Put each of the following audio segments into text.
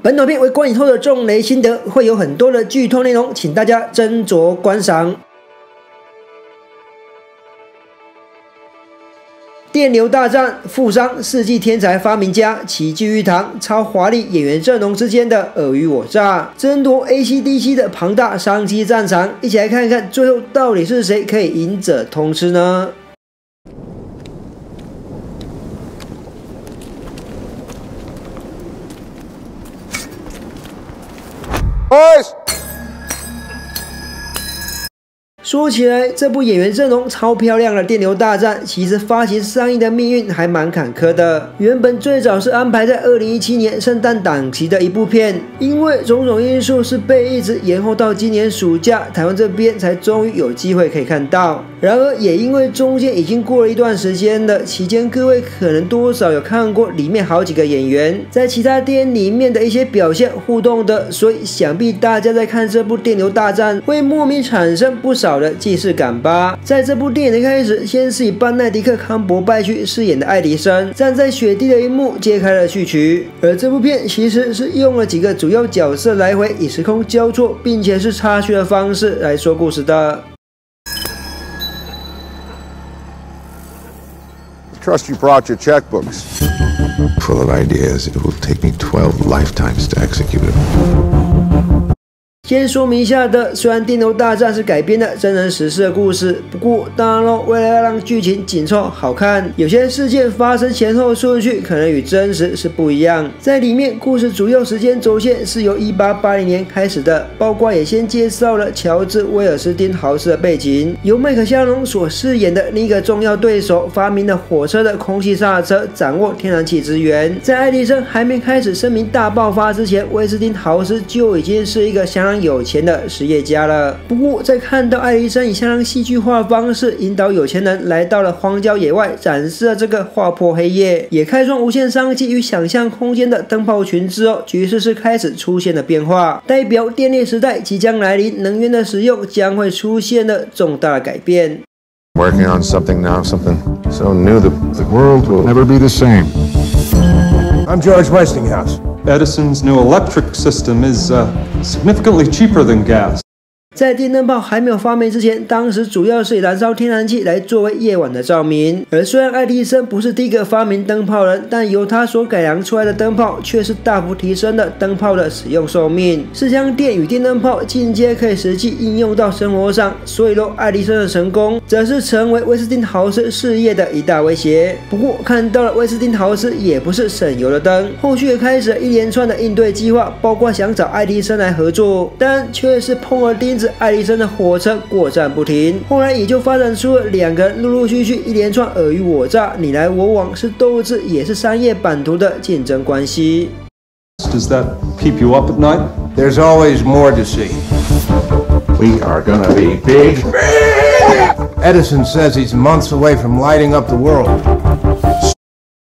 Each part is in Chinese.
本短片为观影后的重雷心得，会有很多的剧透内容，请大家斟酌观赏。电流大战，富商、世纪天才发明家齐聚一堂，超华丽演员阵容之间的尔虞我诈，争夺 AC/DC 的庞大商机战场，一起来看一看最后到底是谁可以赢者通吃呢？ 说起来，这部演员阵容超漂亮的《电流大战》，其实发行上映的命运还蛮坎坷的。原本最早是安排在2017年圣诞档期的一部片，因为种种因素是被一直延后到今年暑假，台湾这边才终于有机会可以看到。然而，也因为中间已经过了一段时间了，期间各位可能多少有看过里面好几个演员在其他电影里面的一些表现互动的，所以想必大家在看这部《电流大战》会莫名产生不少 的既视感吧。在这部电影的开始，先是以班奈迪克·康伯拜区饰演的爱迪生站在雪地的一幕揭开了序曲。而这部片其实是用了几个主要角色来回以时空交错，并且是插叙的方式来说故事的。Trust you brought your checkbooks. Full of ideas, it will take me 12 lifetimes to execute them. 先说明一下的，虽然《电流大战》是改编的真人实事的故事，不过当然喽，为了要让剧情紧凑好看，有些事件发生前后顺序可能与真实是不一样。在里面，故事主要时间轴线是由1880年开始的，包括也先介绍了乔治·威尔斯汀豪斯的背景，由麦克·夏农所饰演的另一个重要对手发明了火车的空气刹车，掌握天然气资源。在爱迪生还没开始声名大爆发之前，威斯汀豪斯就已经是一个相当 有钱的实业家了。不过，在看到爱迪生以相当戏剧化的方式引导有钱人来到了荒郊野外，展示了这个划破黑夜，也开创无限商机与想象空间的灯泡群之后，局势是开始出现了变化，代表电力时代即将来临，能源的使用将会出现了重大的改变。 Working on something now, something so new that the world will never be the same. I'm George Westinghouse. Edison's new electric system is significantly cheaper than gas. 在电灯泡还没有发明之前，当时主要是以燃烧天然气来作为夜晚的照明。而虽然爱迪生不是第一个发明灯泡人，但由他所改良出来的灯泡却是大幅提升了灯泡的使用寿命，是将电与电灯泡进阶可以实际应用到生活上。所以说，爱迪生的成功则是成为威斯汀豪斯事业的一大威胁。不过，看到了威斯汀豪斯也不是省油的灯，后续也开始了一连串的应对计划，包括想找爱迪生来合作，但却是碰了钉子。 爱迪生的火车过站不停，后来也就发展出了两个人陆陆续续一连串尔虞我诈、你来我往，是斗智也是商业版图的竞争关系。Does that keep you up at night? There's always more to see. We are gonna be big. Edison says he's months away from lighting up the world.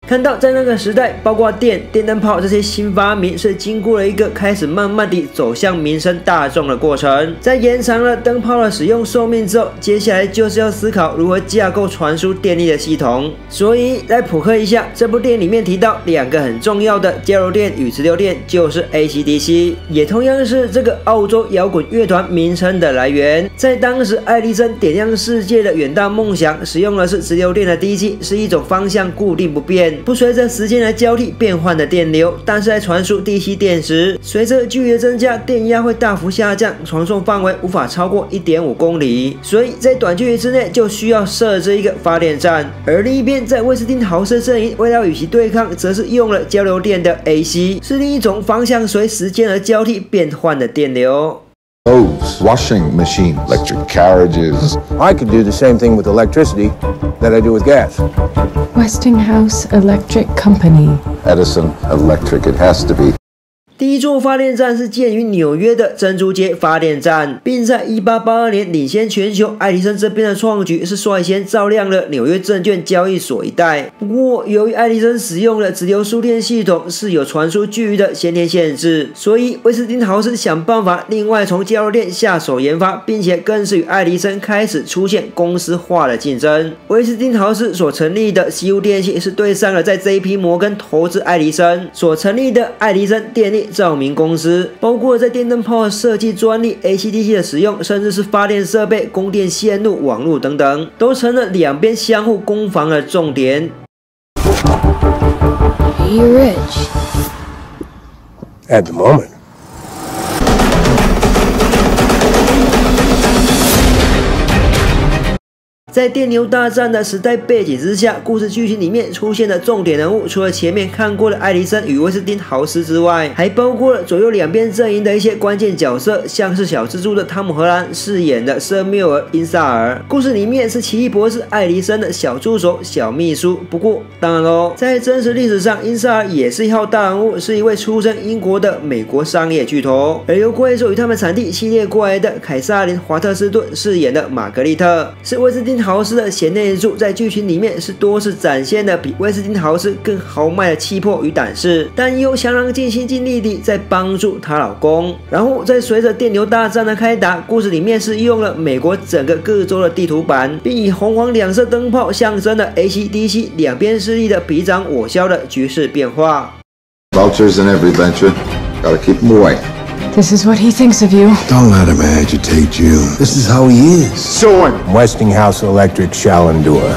看到在那个时代，包括电灯泡这些新发明是经过了一个开始慢慢地走向民生大众的过程。在延长了灯泡的使用寿命之后，接下来就是要思考如何架构传输电力的系统。所以来普克一下，这部电影里面提到两个很重要的交流电与直流电，就是 AC/DC， 也同样是这个澳洲摇滚乐团名称的来源。在当时，爱迪生点亮世界的远大梦想，使用的是直流电的 DC， 是一种方向固定不变。 不随着时间来交替变换的电流，但是在传输 DC 电时，随着距离的增加，电压会大幅下降，传送范围无法超过 1.5 公里，所以在短距离之内就需要设置一个发电站。而另一边，在威斯汀豪斯阵营为了与其对抗，则是用了交流电的 AC， 是另一种方向随时间而交替变换的电流。 Loaves, washing machines, electric carriages. I could do the same thing with electricity that I do with gas. Westinghouse Electric Company. Edison Electric, it has to be. 第一座发电站是建于纽约的珍珠街发电站，并在1882年领先全球。爱迪生这边的创举是率先照亮了纽约证券交易所一带。不过，由于爱迪生使用了直流输电系统是有传输距离的先天限制，所以威斯汀豪斯想办法另外从交流电下手研发，并且更是与爱迪生开始出现公司化的竞争。威斯汀豪斯所成立的西屋电器是对上了在JP摩根投资爱迪生所成立的爱迪生电力照明公司，包括在电灯泡的设计专利、AC/DC 的使用，甚至是发电设备、供电线路、网路等等，都成了两边相互攻防的重点。Are you rich? At the moment.在电流大战的时代背景之下，故事剧情里面出现的重点人物，除了前面看过的爱迪生与威斯汀豪斯之外，还包括了左右两边阵营的一些关键角色，像是小蜘蛛的汤姆·荷兰饰演的瑟缪尔·因萨尔。故事里面是奇异博士爱迪生的小助手、小秘书。不过，当然喽，在真实历史上，因萨尔也是一号大人物，是一位出身英国的美国商业巨头。而由怪兽与他们产地系列过来的凯撒琳·华特斯顿饰演的玛格丽特，是威斯汀豪斯的贤内助，在剧情里面是多次展现的比威斯汀豪斯更豪迈的气魄与胆识，但又相当尽心尽力地在帮助她老公。然后在随着电流大战的开打，故事里面是用了美国整个各州的地图版，并以红黄两色灯泡象征了 AC/DC 两边势力的彼长我消的局势变化。Vultures in every venture, gotta keep them away. This is what he thinks of you. Don't let him agitate you. This is how he is. Sword. Westinghouse Electric shall endure.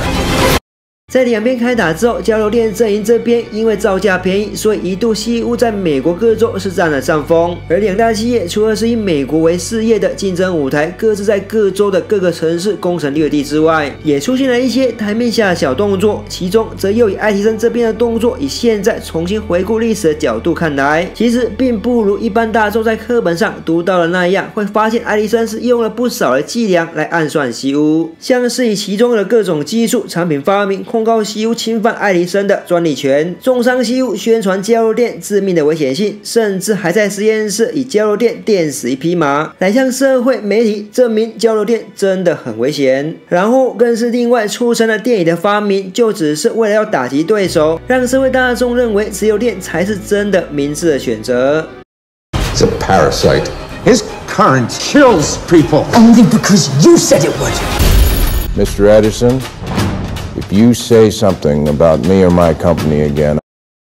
在两边开打之后，交流电阵营这边因为造价便宜，所以一度西屋在美国各州是占了上风。而两大企业除了是以美国为事业的竞争舞台，各自在各州的各个城市攻城略地之外，也出现了一些台面下的小动作。其中则又以爱迪生这边的动作，以现在重新回顾历史的角度看来，其实并不如一般大众在课本上读到的那样，会发现爱迪生是用了不少的伎俩来暗算西屋，像是以其中的各种技术、产品发明控告西屋侵犯爱迪生的专利权，重伤西屋，宣传交流电致命的危险性，甚至还在实验室以交流电电死一匹马，来向社会媒体证明交流电真的很危险。然后更是另外出生了电椅的发明，就只是为了要打击对手，让社会大众认为只有电才是真的明智的选择。It's a parasite. His current kills people only because you said it would. Mr. Edison.If you say something about me or my company again.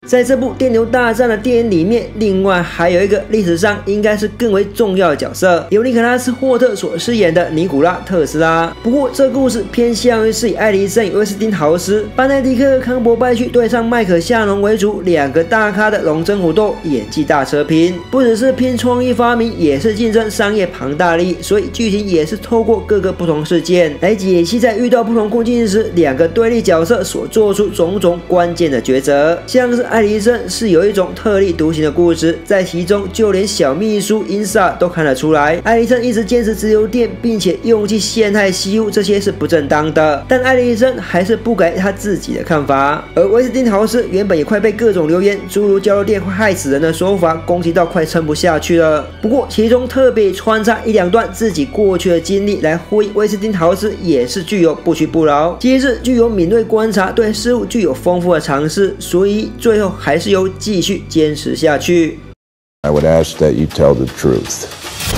在这部电流大战的电影里面，另外还有一个历史上应该是更为重要的角色，由尼可拉斯霍特所饰演的尼古拉特斯拉。不过这故事偏向于是以爱迪生与威斯汀豪斯、班奈迪克康伯拜区对上麦克夏农为主，两个大咖的龙争虎斗，演技大车拼，不只是拼创意发明，也是竞争商业庞大利益。所以剧情也是透过各个不同事件来解析，在遇到不同困境时，两个对立角色所做出种种关键的抉择，像是。爱迪生是有一种特立独行的固执，在其中就连小秘书因萨都看得出来，爱迪生一直坚持直流电，并且用计陷害西屋，这些是不正当的。但爱迪生还是不改他自己的看法。而威斯汀豪斯原本也快被各种流言，诸如交流电会害死人的说法攻击到快撑不下去了。不过其中特别穿插一两段自己过去的经历来呼应，威斯汀豪斯也是具有不屈不挠、机智、具有敏锐观察，对事物具有丰富的尝试，所以最后。还是要继续坚持下去。I would ask that you tell the truth.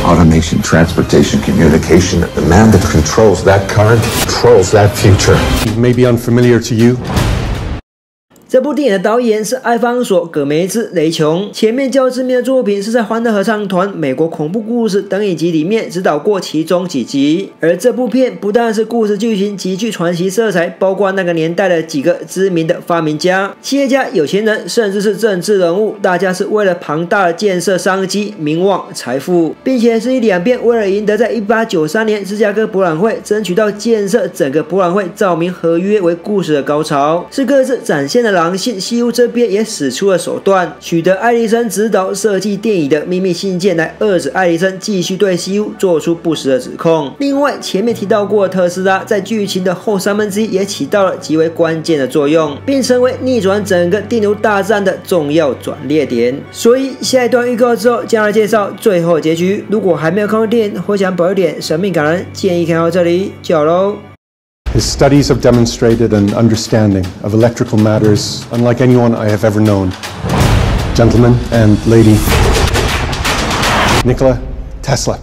Automation, transportation, communication, the man that controls that current controls that future. It may be unfamiliar to you.这部电影的导演是艾方索·葛梅兹·雷琼，前面较知名的作品是在《欢乐合唱团》、《美国恐怖故事》等影集里面指导过其中几集。而这部片不但是故事剧情极具传奇色彩，包括那个年代的几个知名的发明家、企业家、有钱人，甚至是政治人物，大家是为了庞大的建设商机、名望、财富，并且是以两边为了赢得在1893年芝加哥博览会争取到建设整个博览会照明合约为故事的高潮，是各自展现了狼性。西屋这边也使出了手段，取得爱迪生指导设计电影的秘密信件，来遏制爱迪生继续对西屋做出不实的指控。另外前面提到过的特斯拉，在剧情的后3分之一也起到了极为关键的作用，并成为逆转整个电流大战的重要转捩点。所以下一段预告之后将来介绍最后结局。如果还没有看过电影或想保留点神秘感，建议看到这里就好喽。His studies have demonstrated an understanding of electrical matters unlike anyone I have ever known. Gentlemen and lady, Nikola Tesla.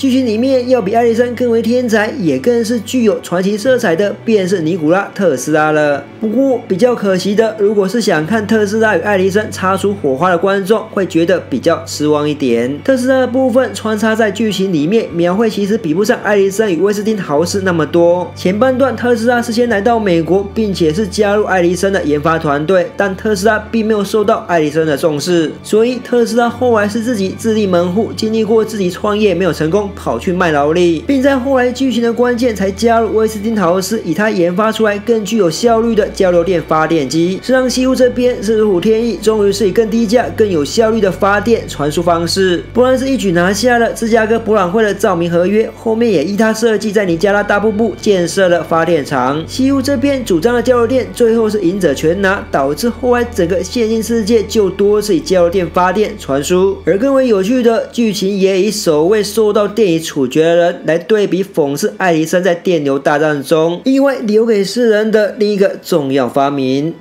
剧情里面要比爱迪生更为天才，也更是具有传奇色彩的，便是尼古拉·特斯拉了。不过比较可惜的，如果是想看特斯拉与爱迪生擦出火花的观众，会觉得比较失望一点。特斯拉的部分穿插在剧情里面，描绘其实比不上爱迪生与威斯汀豪斯那么多。前半段特斯拉是先来到美国，并且是加入爱迪生的研发团队，但特斯拉并没有受到爱迪生的重视，所以特斯拉后来是自己自立门户，经历过自己创业没有成功，跑去卖劳力，并在后来剧情的关键才加入威斯汀豪斯，以他研发出来更具有效率的交流电发电机，是让西屋这边是如虎添翼，终于是以更低价、更有效率的发电传输方式，不然是一举拿下了芝加哥博览会的照明合约。后面也依他设计，在尼加拉大瀑布建设了发电厂。西屋这边主张的交流电，最后是赢者全拿，导致后来整个现今世界就多是以交流电发电传输。而更为有趣的剧情，也以首位受到电椅处决的人来对比讽刺爱迪生在电流大战中意外留给世人的另一个重要发明。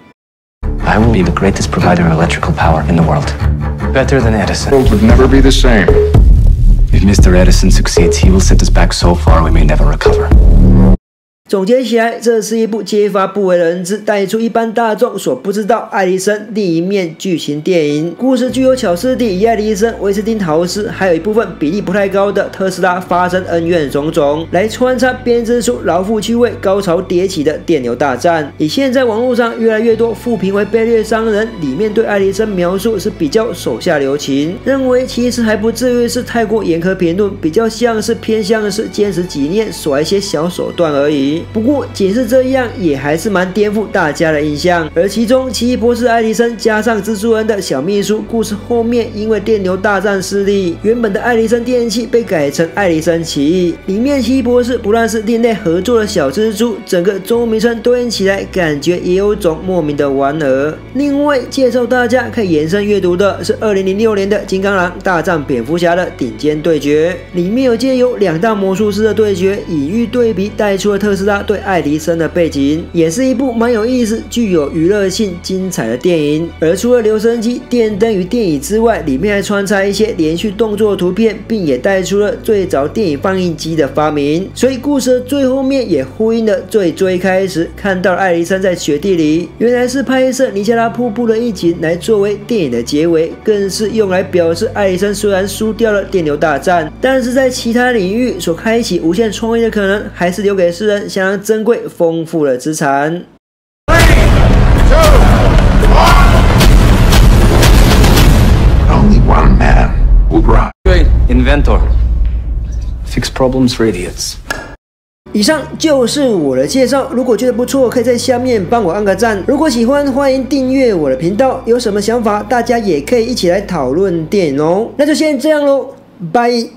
I will be the greatest provider of electrical power in the world, better than Edison. The world would never be the same. If Mr. Edison succeeds, he will set us back so far we may never recover. 总结起来，这是一部揭发不为人知、带出一般大众所不知道爱迪生另一面剧情电影。故事具有巧思地与爱迪生、威斯汀豪斯，还有一部分比例不太高的特斯拉发生恩怨种种，来穿插编织出老父趣味、高潮迭起的电流大战。以现在网络上越来越多负评为卑劣商人，里面对爱迪生描述是比较手下留情，认为其实还不至于是太过严苛评论，比较像是偏向是坚持己念，耍一些小手段而已。不过，仅是这样也还是蛮颠覆大家的印象。而其中，奇异博士爱迪生加上蜘蛛人的小秘书，故事后面因为电流大战失利，原本的爱迪生电器被改成爱迪生奇异。里面奇异博士不但是另类合作的小蜘蛛，整个中名称对应起来，感觉也有种莫名的玩儿。另外，介绍大家可以延伸阅读的是2006年的《金刚狼大战蝙蝠侠》的顶尖对决，里面有借由两大魔术师的对决，隐喻对比带出了特斯拉对爱迪生的背景，也是一部蛮有意思、具有娱乐性、精彩的电影。而除了留声机、电灯与电椅之外，里面还穿插一些连续动作图片，并也带出了最早电影放映机的发明。所以故事的最后面也呼应了最开始看到爱迪生在雪地里，原来是拍摄尼加拉瀑布的一景来作为电影的结尾，更是用来表示爱迪生虽然输掉了电流大战，但是在其他领域所开启无限创意的可能，还是留给世人相当珍贵丰富的资产。Only one man will run. Great inventor. Fix problems for idiots. 以上就是我的介绍，如果觉得不错，可以在下面帮我按个赞。如果喜欢，欢迎订阅我的频道。有什么想法，大家也可以一起来讨论电影哦。那就先这样喽，拜。